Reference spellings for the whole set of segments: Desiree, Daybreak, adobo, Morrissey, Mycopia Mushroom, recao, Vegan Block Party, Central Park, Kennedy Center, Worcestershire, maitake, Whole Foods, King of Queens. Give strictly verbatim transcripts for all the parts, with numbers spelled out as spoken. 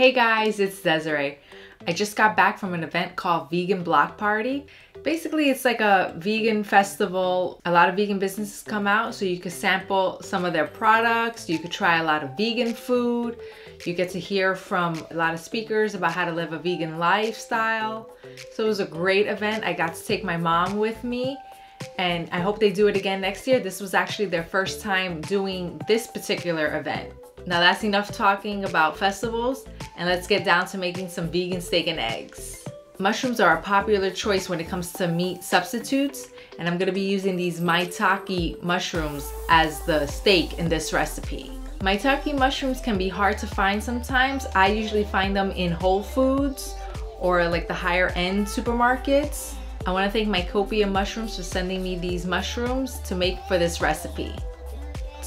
Hey guys, it's Desiree. I just got back from an event called Vegan Block Party. Basically, it's like a vegan festival. A lot of vegan businesses come out, so you could sample some of their products. You could try a lot of vegan food. You get to hear from a lot of speakers about how to live a vegan lifestyle. So it was a great event. I got to take my mom with me, and I hope they do it again next year. This was actually their first time doing this particular event. Now that's enough talking about festivals, and let's get down to making some vegan steak and eggs. Mushrooms are a popular choice when it comes to meat substitutes, and I'm gonna be using these maitake mushrooms as the steak in this recipe. Maitake mushrooms can be hard to find sometimes. I usually find them in Whole Foods or like the higher end supermarkets. I wanna thank Mycopia Mushrooms for sending me these mushrooms to make for this recipe.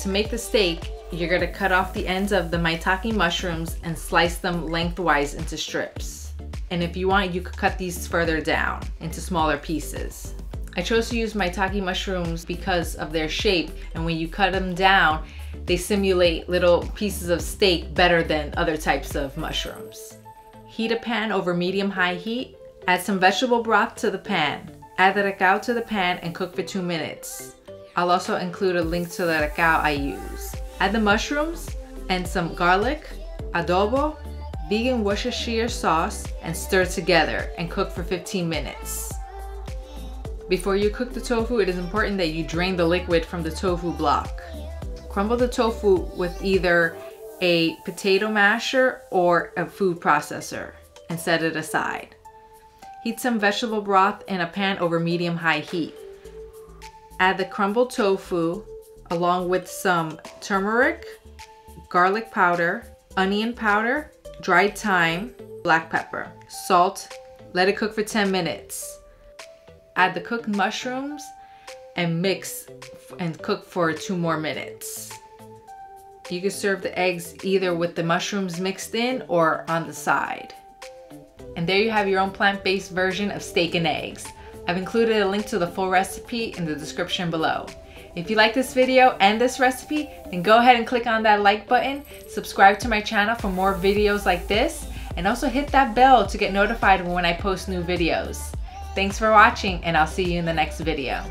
To make the steak, you're gonna cut off the ends of the maitake mushrooms and slice them lengthwise into strips. And if you want, you could cut these further down into smaller pieces. I chose to use maitake mushrooms because of their shape, and when you cut them down, they simulate little pieces of steak better than other types of mushrooms. Heat a pan over medium-high heat. Add some vegetable broth to the pan. Add the recao to the pan and cook for two minutes. I'll also include a link to the recao I use. Add the mushrooms and some garlic, adobo, vegan Worcestershire sauce, and stir together and cook for fifteen minutes. Before you cook the tofu, it is important that you drain the liquid from the tofu block. Crumble the tofu with either a potato masher or a food processor and set it aside. Heat some vegetable broth in a pan over medium-high heat. Add the crumbled tofu along with some turmeric, garlic powder, onion powder, dried thyme, black pepper, salt. Let it cook for ten minutes. Add the cooked mushrooms and mix and cook for two more minutes. You can serve the eggs either with the mushrooms mixed in or on the side. And there you have your own plant-based version of steak and eggs. I've included a link to the full recipe in the description below. If you like this video and this recipe, then go ahead and click on that like button, subscribe to my channel for more videos like this, and also hit that bell to get notified when I post new videos. Thanks for watching, and I'll see you in the next video.